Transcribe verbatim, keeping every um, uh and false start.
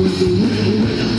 With the real, real.